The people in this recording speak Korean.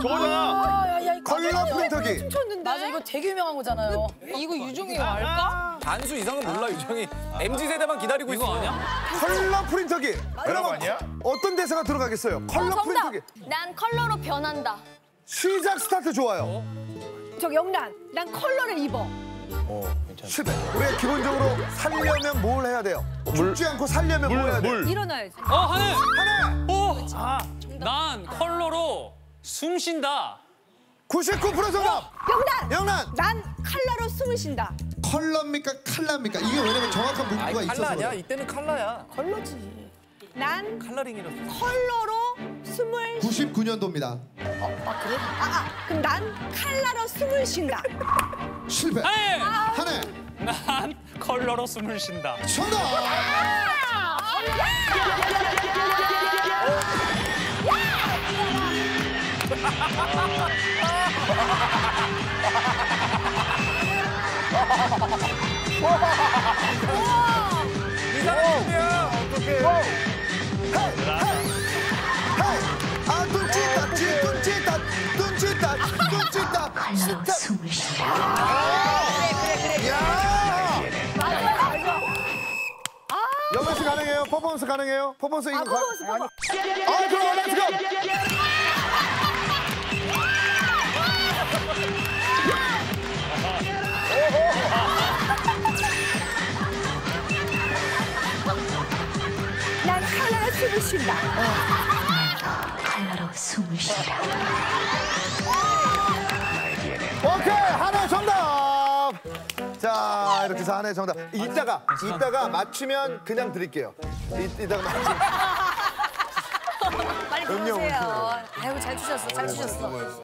저거잖아. 컬러 프린터기. 맞아, 이거 되게 유명한 거잖아요. 이거 유정이가 알까? 반수 이상은 몰라, 유정이. MZ세대만 기다리고 있어. 아니야? 컬러 프린터기. 여러분, 어떤 대사가 들어가겠어요? 컬러 프린터기. 난 컬러로 변한다. 시작 스타트 좋아요. 저 영란, 난 컬러를 입어. 실패. 우리가 기본적으로 살려면 뭘 해야 돼요? 죽지 않고 살려면 뭘 해야 돼요? 일어나야지. 아, 한해! 한해! 오! 아, 난 컬러로 숨 쉰다. 99% 정답! 영란! 영란! 난 칼라로 숨을 쉰다. 컬러입니까? 칼라입니까? 이게 왜냐면 정확한 문구가 있어서. 칼라 아니야? 이때는 칼라야. 컬러지. 난 컬러링이라서. 컬러로 숨을 99년도입니다. 아, 그래? 그럼 난 칼라로 숨을 쉰다. 실패. 한해. 난 컬러로 숨을 쉰다. 정답. 이상한데요. 어떡해? 연습 가능해요? 퍼포먼스 가능해요? 퍼포먼스 이거 퍼포먼스. 아, 들어와, 렛츠 고! 난 칼라로 숨을 쉰다. 칼라로 숨을 쉰다. 오케이, 한해 정답! 자, 이렇게 해서 한해 정답. 이따가 맞추면 그냥 드릴게요. 이따가 맞추면. 빨리 보세요. 아이고, 잘 주셨어, 잘 주셨어.